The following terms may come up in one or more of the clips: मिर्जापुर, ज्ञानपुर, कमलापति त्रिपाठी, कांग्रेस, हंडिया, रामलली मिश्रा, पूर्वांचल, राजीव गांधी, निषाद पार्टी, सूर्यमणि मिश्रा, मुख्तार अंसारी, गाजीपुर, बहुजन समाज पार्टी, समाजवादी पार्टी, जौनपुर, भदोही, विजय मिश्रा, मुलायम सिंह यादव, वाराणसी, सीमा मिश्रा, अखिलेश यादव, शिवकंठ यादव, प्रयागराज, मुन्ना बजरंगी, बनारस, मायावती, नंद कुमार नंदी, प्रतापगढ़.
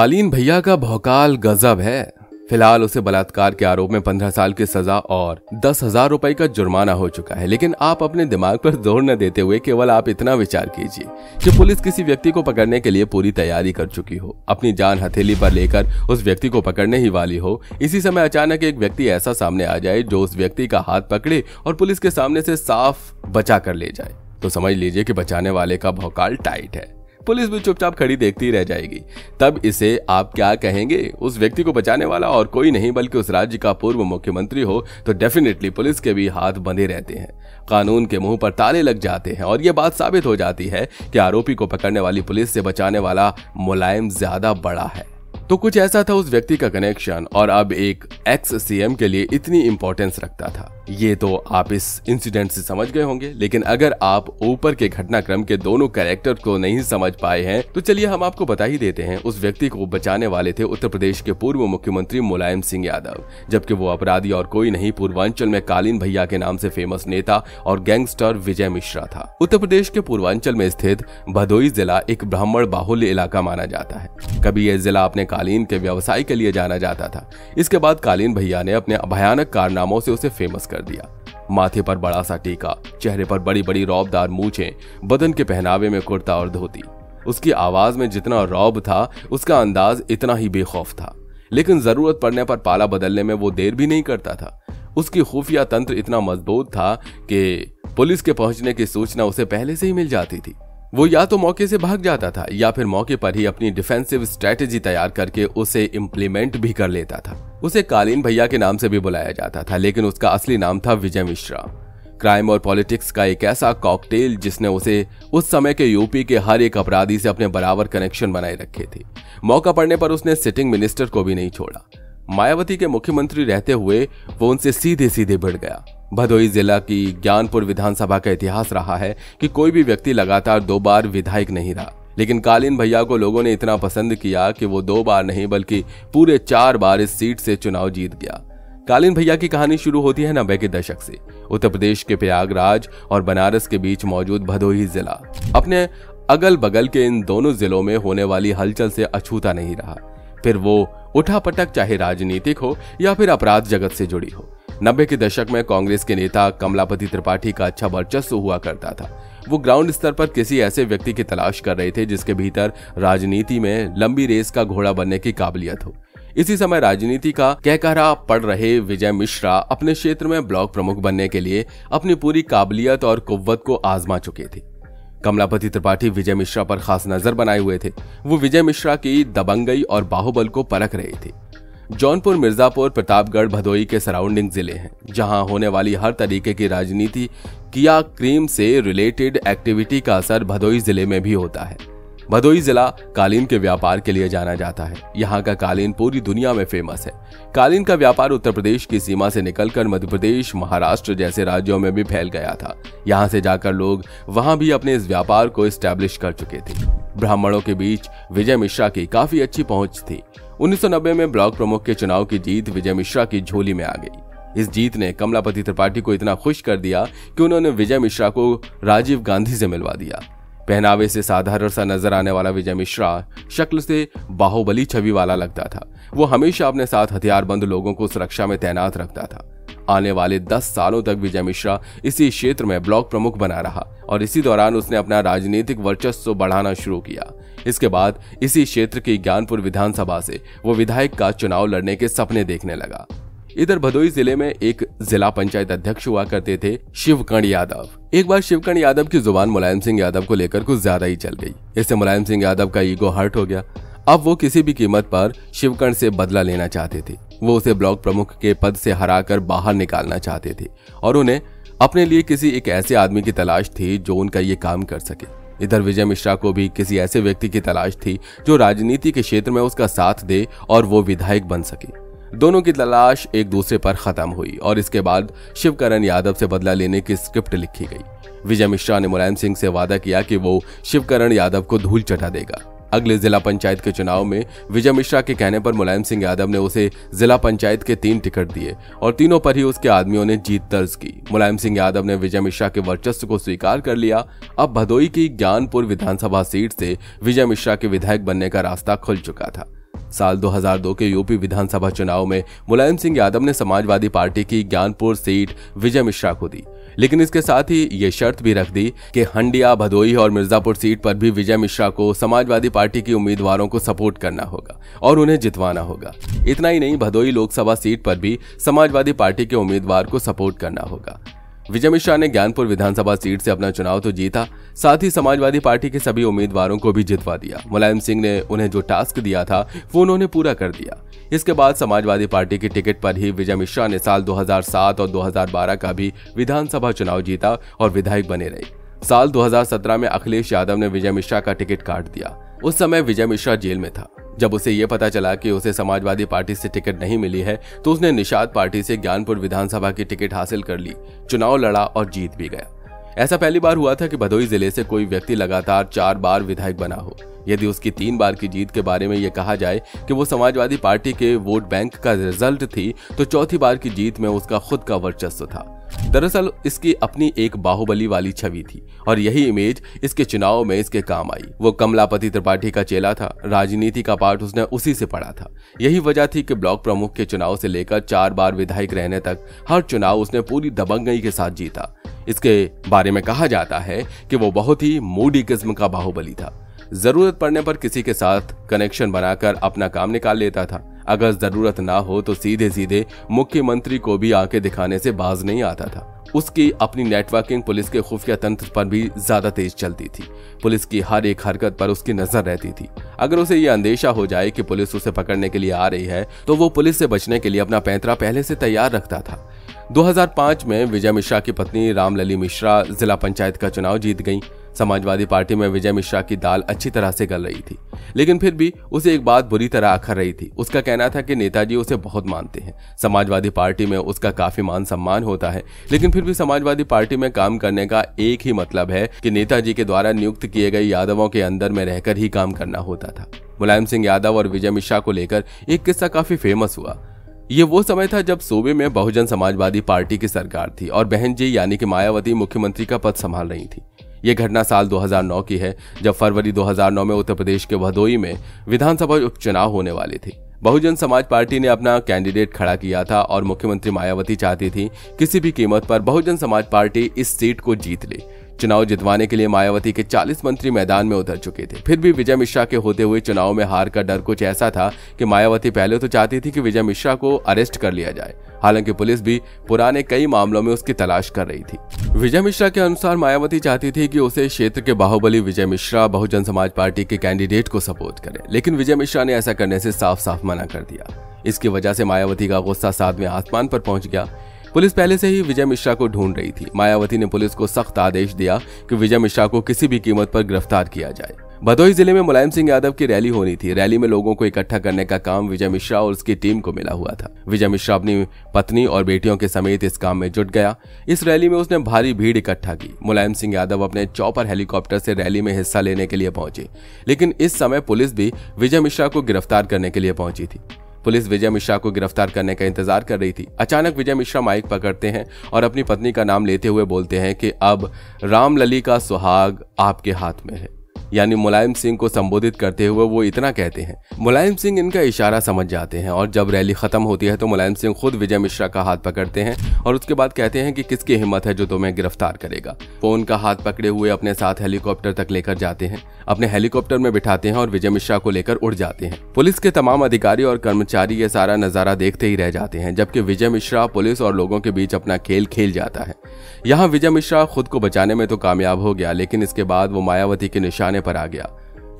आलीन भैया का भौकाल गजब है। फिलहाल उसे बलात्कार के आरोप में 15 साल की सजा और 10,000 रुपए का जुर्माना हो चुका है। लेकिन आप अपने दिमाग पर जोर न देते हुए केवल आप इतना विचार कीजिए कि पुलिस किसी व्यक्ति को पकड़ने के लिए पूरी तैयारी कर चुकी हो, अपनी जान हथेली पर लेकर उस व्यक्ति को पकड़ने ही वाली हो, इसी समय अचानक एक व्यक्ति ऐसा सामने आ जाए जो उस व्यक्ति का हाथ पकड़े और पुलिस के सामने से साफ बचा कर ले जाए, तो समझ लीजिए कि बचाने वाले का भौकाल टाइट है। पुलिस भी चुपचाप खड़ी देखती रह जाएगी। तब इसे आप क्या कहेंगे? उस व्यक्ति को बचाने वाला और कोई नहीं बल्कि उस राज्य का पूर्व मुख्यमंत्री हो तो डेफिनेटली पुलिस के भी हाथ बंधे रहते हैं, कानून के मुंह पर ताले लग जाते हैं। और ये बात साबित हो जाती है कि आरोपी को पकड़ने वाली पुलिस से बचाने वाला मुलायम ज्यादा बड़ा है। तो कुछ ऐसा था उस व्यक्ति का कनेक्शन, और अब एक एक्स सीएम के लिए इतनी इम्पोर्टेंस रखता था, ये तो आप इस इंसिडेंट से समझ गए होंगे। लेकिन अगर आप ऊपर के घटनाक्रम के दोनों कैरेक्टर को नहीं समझ पाए हैं तो चलिए हम आपको बता ही देते हैं। उस व्यक्ति को बचाने वाले थे उत्तर प्रदेश के पूर्व मुख्यमंत्री मुलायम सिंह यादव, जबकि वो अपराधी और कोई नहीं पूर्वांचल में कालीन भैया के नाम से फेमस नेता और गैंगस्टर विजय मिश्रा था। उत्तर प्रदेश के पूर्वांचल में स्थित भदोही जिला एक ब्राह्मण बाहुल्य इलाका माना जाता है। कभी यह जिला अपने कालीन के व्यवसाय के लिए जाना जाता था। इसके बाद कालीन भैया ने अपने भयानक कारनामों से उसे फेमस कर दिया। माथे पर बड़ा सा टीका, चेहरे पर बड़ी बड़ी रौबदार मूंछें, बदन के पहनावे में कुर्ता और धोती। उसकी आवाज में जितना रौब था उसका अंदाज इतना ही बेखौफ था। लेकिन जरूरत पड़ने पर पाला बदलने में वो देर भी नहीं करता था। उसकी खुफिया तंत्र इतना मजबूत था कि पुलिस के पहुंचने की सूचना उसे पहले से ही मिल जाती थी। वो या तो मौके से भाग जाता था या फिर मौके पर ही अपनी डिफेंसिव स्ट्रेटेजी तैयार करके उसे इम्प्लीमेंट भी कर लेता था। उसे कालीन भैया के नाम से भी बुलाया जाता था, लेकिन उसका असली नाम था विजय मिश्रा। क्राइम और पॉलिटिक्स का एक ऐसा कॉकटेल जिसने उसे उस समय के यूपी के हर एक अपराधी से अपने बराबर कनेक्शन बनाए रखे थे। मौका पड़ने पर उसने सिटिंग मिनिस्टर को भी नहीं छोड़ा। मायावती के मुख्यमंत्री रहते हुए वो उनसे सीधे सीधे भिड़ गया। भदोही जिला की ज्ञानपुर विधानसभा का इतिहास रहा है कि कोई भी व्यक्ति लगातार 2 बार विधायक नहीं रहा, लेकिन कालीन भैया को लोगों ने इतना पसंद किया कि वो 2 बार नहीं बल्कि पूरे 4 बार इस सीट से चुनाव जीत गया। कालीन भैया की कहानी शुरू होती है 90 के दशक से। उत्तर प्रदेश के प्रयागराज और बनारस के बीच मौजूद भदोही जिला अपने अगल बगल के इन दोनों जिलों में होने वाली हलचल से अछूता नहीं रहा। फिर वो उठा पटक चाहे राजनीतिक हो या फिर अपराध जगत से जुड़ी हो। 90 के दशक में कांग्रेस के नेता कमलापति त्रिपाठी का अच्छा वर्चस्व हुआ करता था। वो ग्राउंड स्तर पर किसी ऐसे व्यक्ति की तलाश कर रहे थे जिसके भीतर राजनीति में लंबी रेस का घोड़ा बनने की काबिलियत हो। इसी समय राजनीति का कहकहा पड़ रहे विजय मिश्रा अपने क्षेत्र में ब्लॉक प्रमुख बनने के लिए अपनी पूरी काबिलियत और कुव्वत को आजमा चुके थे। कमलापति त्रिपाठी विजय मिश्रा पर खास नजर बनाए हुए थे। वो विजय मिश्रा की दबंगई और बाहुबल को परख रहे थे। जौनपुर, मिर्जापुर, प्रतापगढ़, भदोही के सराउंडिंग जिले हैं, जहां होने वाली हर तरीके की राजनीति किया क्रीम से रिलेटेड एक्टिविटी का असर भदोही जिले में भी होता है। भदोही जिला कालीन के व्यापार के लिए जाना जाता है। यहाँ का कालीन पूरी दुनिया में फेमस है। कालीन का व्यापार उत्तर प्रदेश की सीमा से निकलकर मध्य प्रदेश, महाराष्ट्र जैसे राज्यों में भी फैल गया था। यहाँ से जाकर लोग वहाँ भी अपने इस व्यापार को एस्टैब्लिश कर चुके थे। ब्राह्मणों के बीच विजय मिश्रा की काफी अच्छी पहुंच थी। 1990 में ब्लॉक प्रमुख के चुनाव की जीत विजय मिश्रा की झोली में आ गई। इस जीत ने कमलापति त्रिपाठी को इतना खुश कर दिया कि उन्होंने विजय मिश्रा को राजीव गांधी से मिलवा दिया। पहनावे से साधारण सा नजर आने वाला विजय मिश्रा शक्ल से बाहुबली छवि वाला लगता था। वो हमेशा अपने साथ हथियारबंद लोगों को सुरक्षा में तैनात रखता था। आने वाले 10 सालों तक विजय मिश्रा इसी क्षेत्र में ब्लॉक प्रमुख बना रहा और इसी दौरान उसने अपना राजनीतिक वर्चस्व बढ़ाना शुरू किया। इसके बाद इसी क्षेत्र की ज्ञानपुर विधानसभा से वो विधायक का चुनाव लड़ने के सपने देखने लगा। इधर भदोही जिले में एक जिला पंचायत अध्यक्ष हुआ करते थे शिवकंठ यादव। एक बार शिवकंठ यादव की जुबान मुलायम सिंह यादव को लेकर कुछ ज्यादा ही चल गई। इससे मुलायम सिंह यादव का ईगो हर्ट हो गया। अब वो किसी भी कीमत पर शिवकंठ से बदला लेना चाहते थे। वो उसे ब्लॉक प्रमुख के पद से हराकर बाहर निकालना चाहते थे और उन्हें अपने लिए किसी एक ऐसे आदमी की तलाश थी जो उनका ये काम कर सके। इधर विजय मिश्रा को भी किसी ऐसे व्यक्ति की तलाश थी जो राजनीति के क्षेत्र में उसका साथ दे और वो विधायक बन सके। दोनों की तलाश एक दूसरे पर खत्म हुई और इसके बाद शिवकरण यादव से बदला लेने की स्क्रिप्ट लिखी गई। विजय मिश्रा ने मुलायम सिंह से वादा किया कि वो शिवकरण यादव को धूल चटा देगा। अगले जिला पंचायत के चुनाव में विजय मिश्रा के कहने पर मुलायम सिंह यादव ने उसे जिला पंचायत के 3 टिकट दिए और तीनों पर ही उसके आदमियों ने जीत दर्ज की। मुलायम सिंह यादव ने विजय मिश्रा के वर्चस्व को स्वीकार कर लिया। अब भदोही की ज्ञानपुर विधानसभा सीट से विजय मिश्रा के विधायक बनने का रास्ता खुल चुका था। साल 2002 के यूपी विधानसभा चुनाव में मुलायम सिंह यादव ने समाजवादी पार्टी की ज्ञानपुर सीट विजय मिश्रा को दी, लेकिन इसके साथ ही ये शर्त भी रख दी कि हंडिया, भदोही और मिर्जापुर सीट पर भी विजय मिश्रा को समाजवादी पार्टी के उम्मीदवारों को सपोर्ट करना होगा और उन्हें जितवाना होगा। इतना ही नहीं, भदोही लोकसभा सीट पर भी समाजवादी पार्टी के उम्मीदवार को सपोर्ट करना होगा। विजय मिश्रा ने ज्ञानपुर विधानसभा सीट से अपना चुनाव तो जीता, साथ ही समाजवादी पार्टी के सभी उम्मीदवारों को भी जितवा दिया। मुलायम सिंह ने उन्हें जो टास्क दिया था वो उन्होंने पूरा कर दिया। इसके बाद समाजवादी पार्टी की टिकट पर ही विजय मिश्रा ने साल 2007 और 2012 का भी विधानसभा चुनाव जीता और विधायक बने रहे। साल 2017 में अखिलेश यादव ने विजय मिश्रा का टिकट काट दिया। उस समय विजय मिश्रा जेल में था। जब उसे ये पता चला कि उसे समाजवादी पार्टी से टिकट नहीं मिली है तो उसने निषाद पार्टी से ज्ञानपुर विधानसभा की टिकट हासिल कर ली, चुनाव लड़ा और जीत भी गया। ऐसा पहली बार हुआ था कि भदोही जिले से कोई व्यक्ति लगातार 4 बार विधायक बना हो। यदि उसकी 3 बार की जीत के बारे में यह कहा जाए कि वो समाजवादी पार्टी के वोट बैंक का रिजल्ट थी, तो चौथी बार की जीत में उसका खुद का वर्चस्व था। दरअसल इसकी अपनी एक बाहुबली वाली छवि थी और यही इमेज इसके चुनाव में इसके काम आई। वो कमलापति त्रिपाठी का चेला था, राजनीति का पाठ उसने उसी से पढ़ा था। यही वजह थी कि ब्लॉक प्रमुख के चुनाव से लेकर 4 बार विधायक रहने तक हर चुनाव उसने पूरी दबंगई के साथ जीता। इसके बारे में कहा जाता है कि वो बहुत ही मूडी किस्म का बाहुबली था। जरूरत पड़ने पर किसी के साथ कनेक्शन बनाकर अपना काम निकाल लेता था। अगर जरूरत ना हो तो सीधे सीधे मुख्यमंत्री को भी आंखें दिखाने से बाज नहीं आता था। उसकी अपनी नेटवर्किंग पुलिस के खुफिया तंत्र पर भी ज्यादा तेज चलती थी। पुलिस की हर एक हरकत पर उसकी नजर रहती थी। अगर उसे ये अंदेशा हो जाए कि पुलिस उसे पकड़ने के लिए आ रही है तो वो पुलिस से बचने के लिए अपना पैंतरा पहले से तैयार रखता था। 2005 में विजय मिश्रा की पत्नी रामलली मिश्रा जिला पंचायत का चुनाव जीत गई। समाजवादी पार्टी में विजय मिश्रा की दाल अच्छी तरह से गल रही थी, लेकिन फिर भी उसे एक बात बुरी तरह अखर रही थी। उसका कहना था कि नेताजी उसे बहुत मानते हैं, समाजवादी पार्टी में उसका काफी मान सम्मान होता है, लेकिन फिर भी समाजवादी पार्टी में काम करने का एक ही मतलब है कि नेताजी के द्वारा नियुक्त किए गए यादवों के अंदर में रहकर ही काम करना होता था। मुलायम सिंह यादव और विजय मिश्रा को लेकर एक किस्सा काफी फेमस हुआ। ये वो समय था जब सूबे में बहुजन समाजवादी पार्टी की सरकार थी और बहन जी यानी कि मायावती मुख्यमंत्री का पद संभाल रही थी। ये घटना साल 2009 की है, जब फरवरी 2009 में उत्तर प्रदेश के भदोही में विधानसभा उपचुनाव होने वाले थे। बहुजन समाज पार्टी ने अपना कैंडिडेट खड़ा किया था और मुख्यमंत्री मायावती चाहती थी किसी भी कीमत पर बहुजन समाज पार्टी इस सीट को जीत ले। चुनाव जितवाने के लिए मायावती के 40 मंत्री मैदान में उतर चुके थे। फिर भी विजय मिश्रा के होते हुए चुनाव में हार का डर कुछ ऐसा था कि मायावती पहले तो चाहती थी कि विजय मिश्रा को अरेस्ट कर लिया जाए, हालांकि पुलिस भी पुराने कई मामलों में उसकी तलाश कर रही थी। विजय मिश्रा के अनुसार मायावती चाहती थी कि उसे क्षेत्र के बाहुबली विजय मिश्रा बहुजन समाज पार्टी के कैंडिडेट को सपोर्ट करे, लेकिन विजय मिश्रा ने ऐसा करने से साफ साफ मना कर दिया। इसकी वजह से मायावती का गुस्सा 7वें आसमान पर पहुंच गया। पुलिस पहले से ही विजय मिश्रा को ढूंढ रही थी। मायावती ने पुलिस को सख्त आदेश दिया कि विजय मिश्रा को किसी भी कीमत पर गिरफ्तार किया जाए। भदोही जिले में मुलायम सिंह यादव की रैली होनी थी। रैली में लोगों को इकट्ठा करने का काम विजय मिश्रा और उसकी टीम को मिला हुआ था। विजय मिश्रा अपनी पत्नी और बेटियों के समेत इस काम में जुट गया। इस रैली में उसने भारी भीड़ इकट्ठा की। मुलायम सिंह यादव अपने चौपर हेलीकॉप्टर से रैली में हिस्सा लेने के लिए पहुंचे, लेकिन इस समय पुलिस भी विजय मिश्रा को गिरफ्तार करने के लिए पहुंची थी। पुलिस विजय मिश्रा को गिरफ्तार करने का इंतजार कर रही थी। अचानक विजय मिश्रा माइक पकड़ते हैं और अपनी पत्नी का नाम लेते हुए बोलते हैं कि अब रामलली का सुहाग आपके हाथ में है, यानी मुलायम सिंह को संबोधित करते हुए वो इतना कहते हैं। मुलायम सिंह इनका इशारा समझ जाते हैं और जब रैली खत्म होती है तो मुलायम सिंह खुद विजय मिश्रा का हाथ पकड़ते हैं और उसके बाद कहते हैं कि किसकी हिम्मत है जो तुम्हें गिरफ्तार करेगा। वो उनका हाथ पकड़े हुए अपने साथ हेलीकॉप्टर तक लेकर जाते हैं, अपने हेलीकॉप्टर में बिठाते हैं और विजय मिश्रा को लेकर उड़ जाते हैं। पुलिस के तमाम अधिकारी और कर्मचारी ये सारा नजारा देखते ही रह जाते हैं, जबकि विजय मिश्रा पुलिस और लोगों के बीच अपना खेल खेल जाता है। यहाँ विजय मिश्रा खुद को बचाने में तो कामयाब हो गया, लेकिन इसके बाद वो मायावती के निशाने पर आ गया।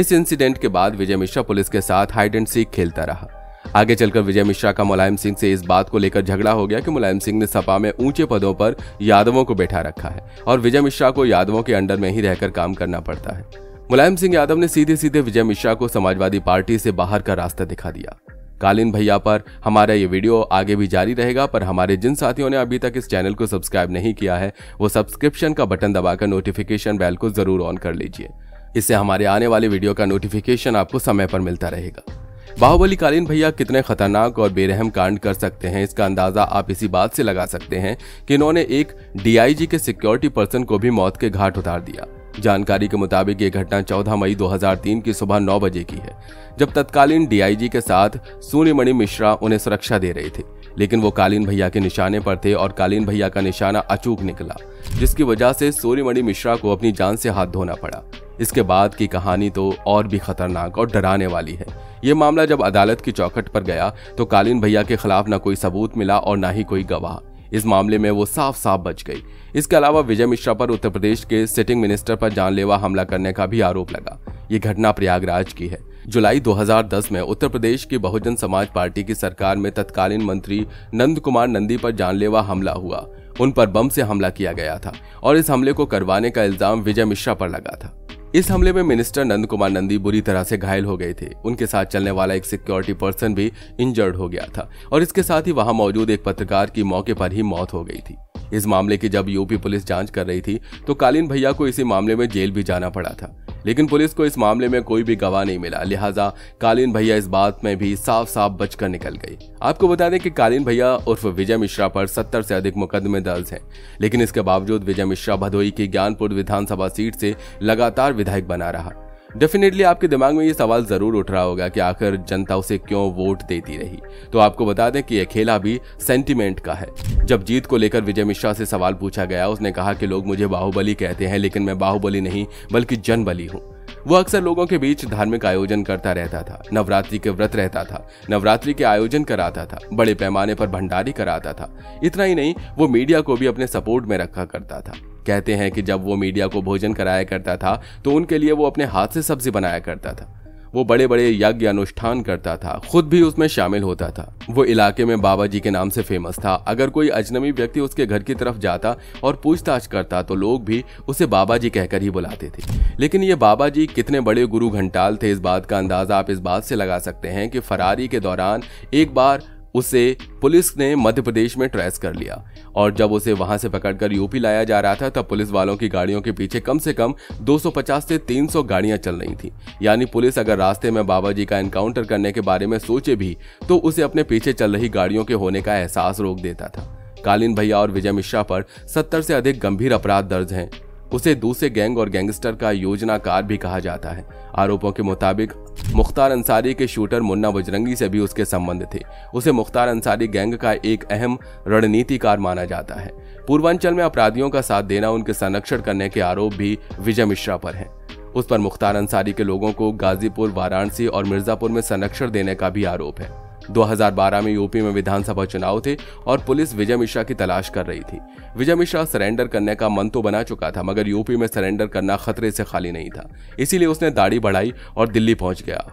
इस इंसिडेंट के बाद विजय मिश्रा पुलिस के साथ हाइड एंड सीक खेलता रहा। आगे चलकर विजय मिश्रा का मुलायम सिंह से इस बात को लेकर झगड़ा हो गया कि मुलायम सिंह ने सपा में ऊंचे पदों पर यादवों को बैठा रखा है और विजय मिश्रा को यादवों के अंडर में ही रहकर काम करना पड़ता है। मुलायम सिंह यादव ने सीधे सीधे विजय मिश्रा को समाजवादी पार्टी से बाहर का रास्ता दिखा दिया। कालीन भैया पर हमारा ये वीडियो आगे भी जारी रहेगा, पर हमारे जिन साथियों ने अभी तक इस चैनल को सब्सक्राइब नहीं किया है वो सब्सक्रिप्शन का बटन दबाकर नोटिफिकेशन बेल को जरूर ऑन कर लीजिए। इससे हमारे आने वाले वीडियो का नोटिफिकेशन आपको समय पर मिलता रहेगा। बाहुबली कालीन भैया कितने खतरनाक और बेरहम कांड कर सकते हैं, इसका अंदाजा आप इसी बात से लगा सकते हैं कि इन्होंने एक डीआईजी के सिक्योरिटी पर्सन को भी मौत के घाट उतार दिया। जानकारी के मुताबिक ये घटना 14 मई 2003 की सुबह 9 बजे की है, जब तत्कालीन डीआईजी के साथ सूर्यमणि मिश्रा उन्हें सुरक्षा दे रहे थे, लेकिन वो कालीन भैया के निशाने पर थे और कालीन भैया का निशाना अचूक निकला, जिसकी वजह से सूर्यमणि मिश्रा को अपनी जान से हाथ धोना पड़ा। इसके बाद की कहानी तो और भी खतरनाक और डराने वाली है। ये मामला जब अदालत की चौखट पर गया तो कालीन भैया के खिलाफ ना कोई सबूत मिला और ना ही कोई गवाह। इस मामले में वो साफ साफ बच गई। इसके अलावा विजय मिश्रा पर उत्तर प्रदेश के सिटिंग मिनिस्टर पर जानलेवा हमला करने का भी आरोप लगा। ये घटना प्रयागराज की है। जुलाई 2010 में उत्तर प्रदेश की बहुजन समाज पार्टी की सरकार में तत्कालीन मंत्री नंद कुमार नंदी पर जानलेवा हमला हुआ। उन पर बम से हमला किया गया था और इस हमले को करवाने का इल्जाम विजय मिश्रा पर लगा था। इस हमले में मिनिस्टर नंद कुमार नंदी बुरी तरह से घायल हो गए थे। उनके साथ चलने वाला एक सिक्योरिटी पर्सन भी इंजर्ड हो गया था और इसके साथ ही वहां मौजूद एक पत्रकार की मौके पर ही मौत हो गई थी। इस मामले की जब यूपी पुलिस जांच कर रही थी तो कालीन भैया को इसी मामले में जेल भी जाना पड़ा था, लेकिन पुलिस को इस मामले में कोई भी गवाह नहीं मिला, लिहाजा कालीन भैया इस बात में भी साफ साफ बचकर निकल गई। आपको बता दें कि कालीन भैया उर्फ विजय मिश्रा पर 70 से अधिक मुकदमे दर्ज हैं, लेकिन इसके बावजूद विजय मिश्रा भदोही की ज्ञानपुर विधानसभा सीट से लगातार विधायक बना रहा। डेफिनेटली आपके दिमाग में ये सवाल जरूर उठ रहा होगा कि आखिर जनता उसे क्यों वोट देती रही। तो आपको बता दें कि यह खेला भी सेंटिमेंट का है। जब जीत को लेकर विजय मिश्रा से सवाल पूछा गया, उसने कहा कि लोग मुझे बाहुबली कहते हैं, लेकिन मैं बाहुबली नहीं बल्कि जनबली हूँ। वो अक्सर लोगों के बीच धार्मिक आयोजन करता रहता था, नवरात्रि के व्रत रहता था, नवरात्रि के आयोजन कराता था, बड़े पैमाने पर भंडारी कराता था। इतना ही नहीं, वो मीडिया को भी अपने सपोर्ट में रखा करता था। कहते हैं कि जब वो मीडिया को भोजन कराया करता था तो उनके लिए वो अपने हाथ से सब्जी बनाया करता था। वो बड़े बड़े यज्ञ अनुष्ठान करता था, खुद भी उसमें शामिल होता था। वो इलाके में बाबा जी के नाम से फेमस था। अगर कोई अजनबी व्यक्ति उसके घर की तरफ जाता और पूछताछ करता तो लोग भी उसे बाबा जी कहकर ही बुलाते थे। लेकिन ये बाबा जी कितने बड़े गुरु घंटाल थे, इस बात का अंदाजा आप इस बात से लगा सकते हैं कि फरारी के दौरान एक बार उसे पुलिस ने मध्य प्रदेश में ट्रेस कर लिया और जब उसे वहां से पकड़कर यूपी लाया जा रहा था तब पुलिस वालों की गाड़ियों के पीछे कम से कम 250 से 300 गाड़ियां चल रही थी। यानी पुलिस अगर रास्ते में बाबा जी का एनकाउंटर करने के बारे में सोचे भी तो उसे अपने पीछे चल रही गाड़ियों के होने का एहसास रोक देता था। कालीन भैया और विजय मिश्रा पर 70 से अधिक गंभीर अपराध दर्ज हैं। उसे दूसरे गैंग और गैंगस्टर का योजनाकार भी कहा जाता है। आरोपों के मुताबिक मुख्तार अंसारी के शूटर मुन्ना बजरंगी से भी उसके संबंध थे। उसे मुख्तार अंसारी गैंग का एक अहम रणनीतिकार माना जाता है। पूर्वांचल में अपराधियों का साथ देना, उनके संरक्षण करने के आरोप भी विजय मिश्रा पर हैं। उस पर मुख्तार अंसारी के लोगों को गाजीपुर, वाराणसी और मिर्जापुर में संरक्षण देने का भी आरोप है। 2012 में यूपी में विधानसभा चुनाव थे और पुलिस विजय मिश्रा की तलाश कर रही थी। विजय मिश्रा सरेंडर करने का मन तो बना चुका था, मगर यूपी में सरेंडर करना खतरे से खाली नहीं था। इसीलिए उसने दाढ़ी बढ़ाई और दिल्ली पहुंच गया।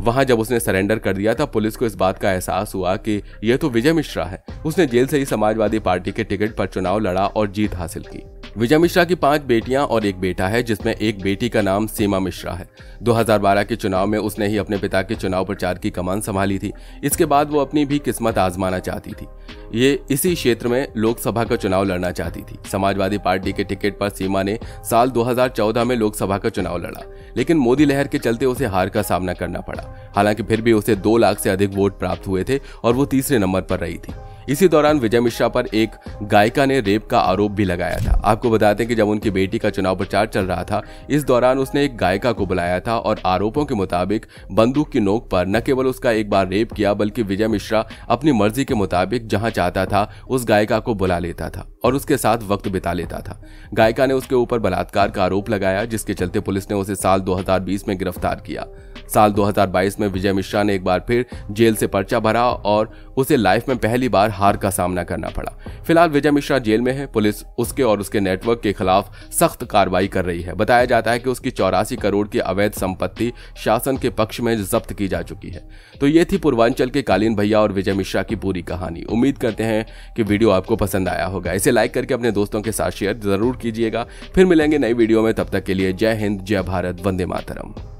वहां जब उसने सरेंडर कर दिया था, पुलिस को इस बात का एहसास हुआ कि यह तो विजय मिश्रा है। उसने जेल से ही समाजवादी पार्टी के टिकट पर चुनाव लड़ा और जीत हासिल की। विजय मिश्रा की 5 बेटियां और एक बेटा है, जिसमें एक बेटी का नाम सीमा मिश्रा है। 2012 के चुनाव में उसने ही अपने पिता के चुनाव प्रचार की कमान संभाली थी। इसके बाद वो अपनी भी किस्मत आजमाना चाहती थी। ये इसी क्षेत्र में लोकसभा का चुनाव लड़ना चाहती थी। समाजवादी पार्टी के टिकट पर सीमा ने साल 2014 में लोकसभा का चुनाव लड़ा, लेकिन मोदी लहर के चलते उसे हार का सामना करना पड़ा। हालांकि फिर भी उसे 2 लाख से अधिक वोट प्राप्त हुए थे और वो तीसरे नंबर पर रही थी। इसी दौरान विजय मिश्रा पर एक गायिका ने रेप का आरोप भी लगाया था। आपको बताते हैं कि जब उनकी बेटी का चुनाव प्रचार चल रहा था, इस दौरान उसने एक गायिका को बुलाया था और आरोपों के मुताबिक बंदूक की नोक पर न केवल उसका एक बार रेप किया, बल्कि विजय मिश्रा अपनी मर्जी के मुताबिक जहां चाहता था उस गायिका को बुला लेता था और उसके साथ वक्त बिता लेता था। गायिका ने उसके ऊपर बलात्कार का आरोप लगाया, जिसके चलते पुलिस ने उसे साल 2020 में गिरफ्तार किया। साल 2022 में विजय मिश्रा ने एक बार फिर जेल से पर्चा भरा और उसे लाइफ में पहली बार हार का सामना करना पड़ा। फिलहाल विजय मिश्रा जेल में है। पुलिस उसके और उसके नेटवर्क के खिलाफ सख्त कार्रवाई कर रही है। बताया जाता है कि उसकी 84 करोड़ की अवैध संपत्ति शासन के पक्ष में जब्त की जा चुकी है। तो ये थी पूर्वांचल के कालीन भैया और विजय मिश्रा की पूरी कहानी। उम्मीद करते हैं कि वीडियो आपको पसंद आया होगा। इसे लाइक करके अपने दोस्तों के साथ शेयर जरूर कीजिएगा। फिर मिलेंगे नई वीडियो में, तब तक के लिए जय हिंद, जय भारत, वंदे मातरम।